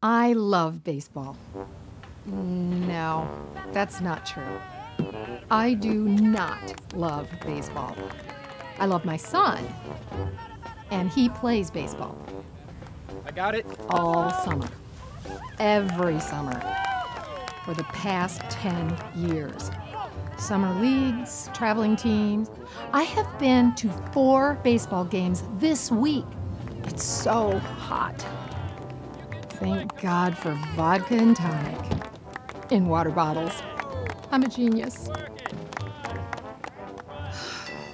I love baseball. No, that's not true. I do not love baseball. I love my son, and he plays baseball. I got it. All summer, every summer, for the past 10 years. Summer leagues, traveling teams. I have been to 4 baseball games this week. It's so hot. Thank God for vodka and tonic in water bottles. I'm a genius.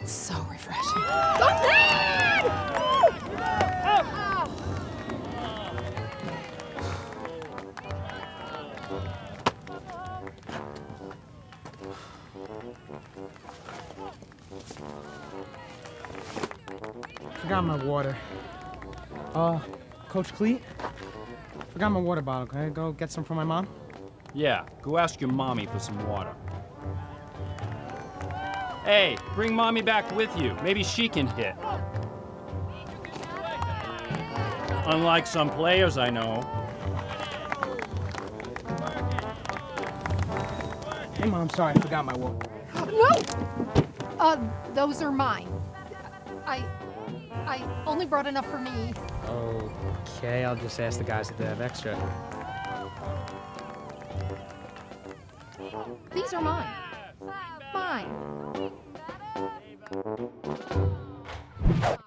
It's so refreshing. Go Red! Forgot my water. Coach Cleat? Forgot my water bottle. Can I go get some for my mom? Yeah, go ask your mommy for some water. Hey, bring mommy back with you. Maybe she can hit. Unlike some players I know. Hey, Mom, sorry, I forgot my water. No! Those are mine. I only brought enough for me. Okay, I'll just ask the guys if they have extra. These are mine. Mine.